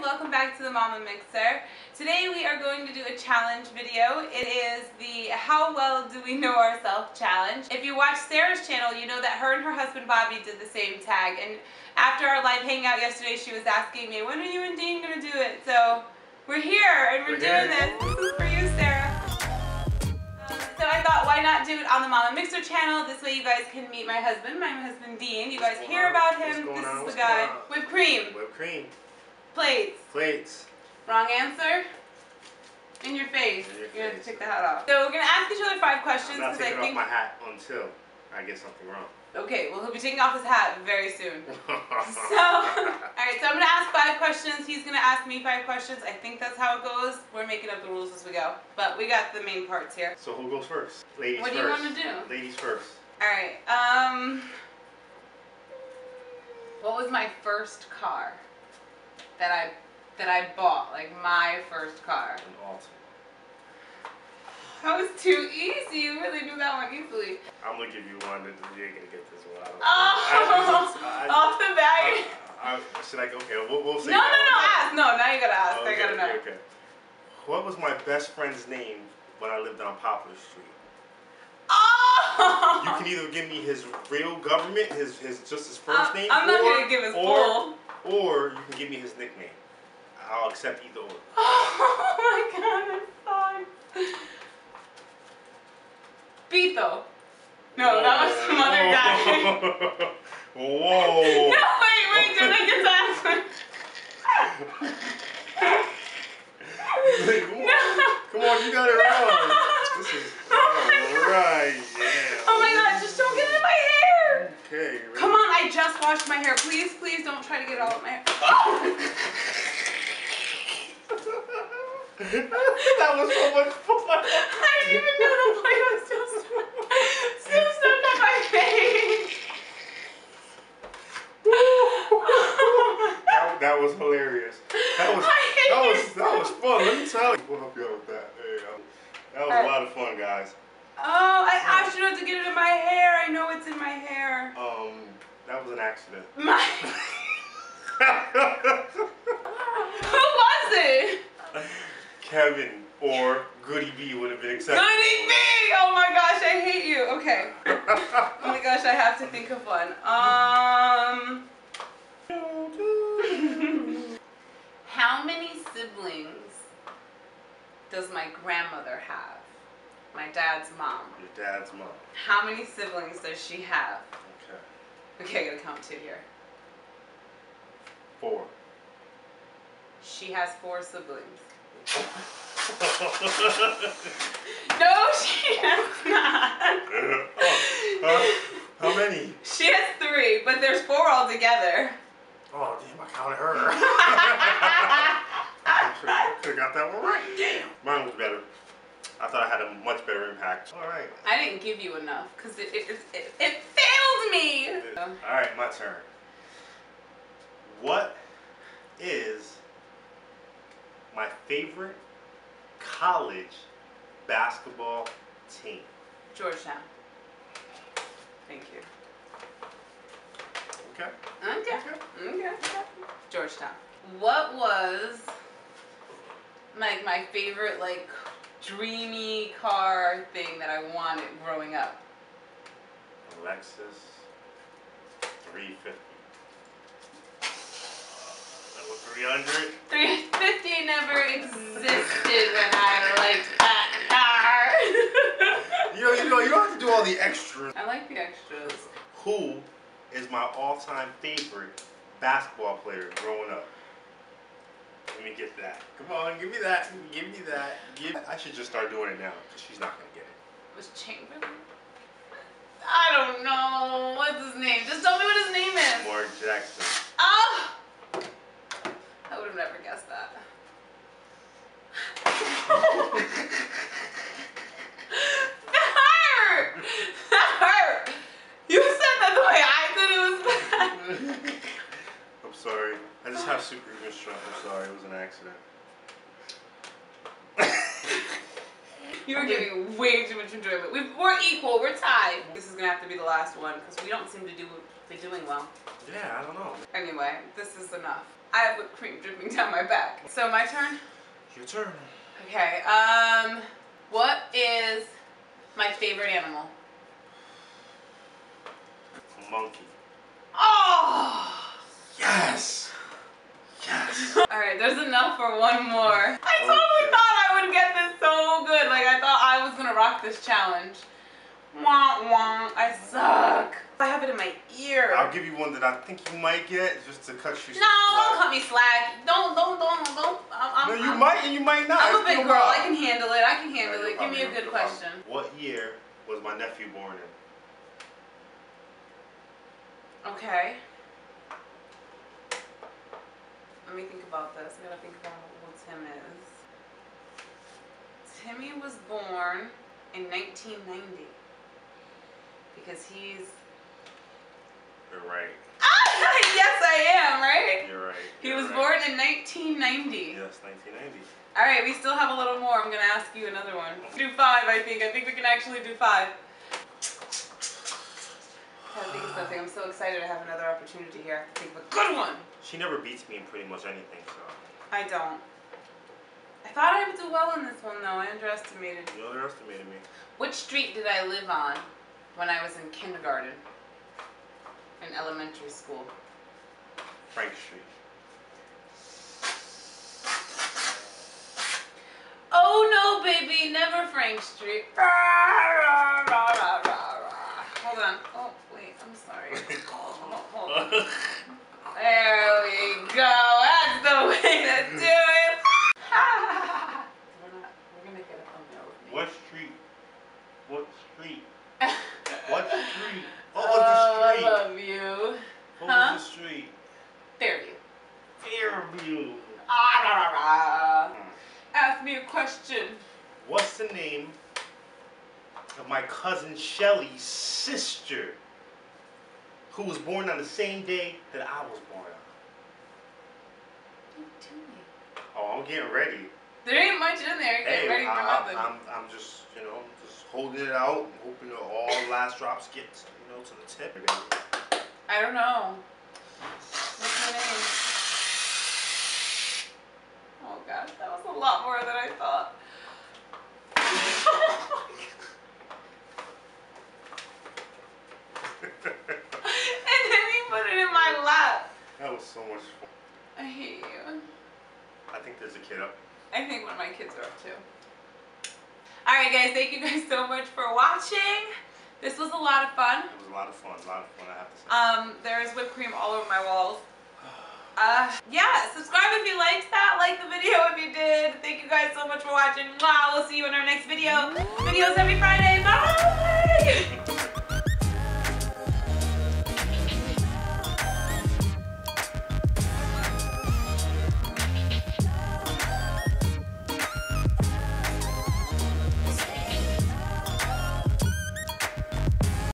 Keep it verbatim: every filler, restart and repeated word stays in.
guys, welcome back to the Mama Mixer. Today we are going to do a challenge video. It is the How Well Do We Know Ourselves challenge. If you watch Sarah's channel, you know that her and her husband Bobby did the same tag, and after our live hangout yesterday she was asking me, when are you and Dean going to do it? So we're here and we're, we're doing here. this. This is for you, Sarah. So I thought, why not do it on the Mama Mixer channel? This way you guys can meet my husband, my husband Dean. You guys hear about him. This is the guy. Whipped cream. Whipped cream. Plates. Plates. Wrong answer. In your face. In your face. You're going to take the hat off. So we're going to ask each other five questions. I'm not taking I think... off my hat until I get something wrong. Okay, well he'll be taking off his hat very soon. So, alright, so I'm going to ask five questions. He's going to ask me five questions. I think that's how it goes. We're making up the rules as we go. But we got the main parts here. So who goes first? Ladies first. What do you want to do? Ladies first. Alright, um... what was my first car that I that I bought? Like, my first car. An Altima. That was too easy. You really knew that one easily. I'm gonna give you one. That you ain't gonna get this one. I don't oh, I, I, off the bat. I, I, should I go? Okay, we'll, we'll see. No, no, no. Ask. No, now you gotta ask. Okay, I gotta know. Okay, okay. What was my best friend's name when I lived on Poplar Street? Oh. You can either give me his real government, his his just his first uh, name. I'm not or, gonna give his full. Or, or you can give me his nickname. I'll accept either or. Oh my God, I'm sorry. Pito. No, whoa. That was some other guy. Whoa. No, wait, wait, did I get that one? Come on, you got it wrong. This is alright. Yeah. Oh my God, just don't get it in my hair. Okay. Ready? Come on, I just washed my hair. Please, please don't try to get it all in my hair. Oh. That was so much fun. I didn't even know the play was so smart. So stuck on my face. that, that was hilarious. That was that was that was fun. Let me tell you. What up, y'all, with that? Hey, that was a lot of fun, guys. Oh, I actually had to get it in my hair. I know it's in my hair. Um, that was an accident. My. Who was it? Kevin or Goody B would have been accepted. Goody B! Oh my gosh, I hate you. Okay. Oh my gosh, I have to think of one. Um. How many siblings does my grandmother have? My dad's mom. Your dad's mom. How many siblings does she have? Okay. Okay, I gotta count two here. Four. She has four siblings. No, she has not. Oh, uh, how many? She has three, but there's four altogether. Oh, damn, I counted her. I could have got that one right. Damn. Mine was better. I thought I had a much better impact. All right. I didn't give you enough because it, it, it, it failed me. It, all right, my turn. What is my favorite college basketball team? Georgetown. Thank you. Okay. Okay. Okay. Okay. Georgetown. What was like my, my favorite like dreamy car thing that I wanted growing up? A Lexus three fifty. three hundred? three fifty never existed when I liked that car. you, know, you know, you don't have to do all the extras. I like the extras. Who is my all-time favorite basketball player growing up? Let me get that. Come on, give me that. Give me that. Give I should just start doing it now because she's not going to get it. Was Chamberlain? I don't know. What's his name? Just tell me what his name is. Mark Jackson. Oh! I would have never guessed that. That hurt! That hurt! You said that the way I said it was bad. I'm sorry. I just have superhuman strength. I'm sorry. It was an accident. You were giving way too much enjoyment. We've, we're equal. We're tied. This is going to have to be the last one because we don't seem to do, be doing well. Yeah, I don't know. Anyway, this is enough. I have whipped cream dripping down my back. So my turn? Your turn. Okay, um, what is my favorite animal? A monkey. Oh! Yes! Yes! Alright, there's enough for one more. I totally okay. thought I would get this so good. Like, I thought I was gonna rock this challenge. Wah, wah, I suck. I have it in my ear. I'll give you one that I think you might get, just to cut you. No, slack. Don't cut me slack. Don't, don't, don't, don't. I'm, no, you I'm, might and you might not. I'm a big girl. Wild. I can handle it. I can handle yeah, it. Give me a good question. Um, what year was my nephew born in? Okay. Let me think about this. I gotta think about what Tim is. Timmy was born in nineteen ninety. Because he's... You're right. Ah, yes, I am, right? You're right. You're he was right. born in nineteen ninety. Yes, nineteen ninety. All right, we still have a little more. I'm going to ask you another one. Do five, I think. I think we can actually do five. I think of something. I'm so excited I have another opportunity here. I think of a good one. She never beats me in pretty much anything, so... I don't. I thought I would do well in this one, though. I underestimated. You underestimated me. Which street did I live on when I was in kindergarten and elementary school? Frank Street. Oh no, baby, never Frank Street. Rah, rah, rah, rah, rah, rah. Hold on. Oh, wait, I'm sorry. Oh, hold on. There we go. That's the way to do it. We're not, we're gonna get a thumbnail with me. What street? What street? What street? What was the street? I love you. What huh? was the street? Fairview. Fairview. Ah, rah, rah, rah. Ask me a question. What's the name of my cousin Shelly's sister who was born on the same day that I was born on? Don't do me. Oh, I'm getting ready. There ain't much in there. Get hey, ready for nothing. I'm, I'm just, you know, just holding it out and hoping that all last drops get, you know, to the tip. Baby. I don't know. What's my name? Oh gosh, that was a lot more than I thought. And then he put it in my lap. That was so much fun. I hate you. I think there's a kid up. I think one of my kids are up too. Alright guys, thank you guys so much for watching. This was a lot of fun. It was a lot of fun, a lot of fun, I have to say. Um, there is whipped cream all over my walls. Uh, yeah, subscribe if you liked that. Like the video if you did. Thank you guys so much for watching. Wow, we'll see you in our next video. Videos every Friday. Bye!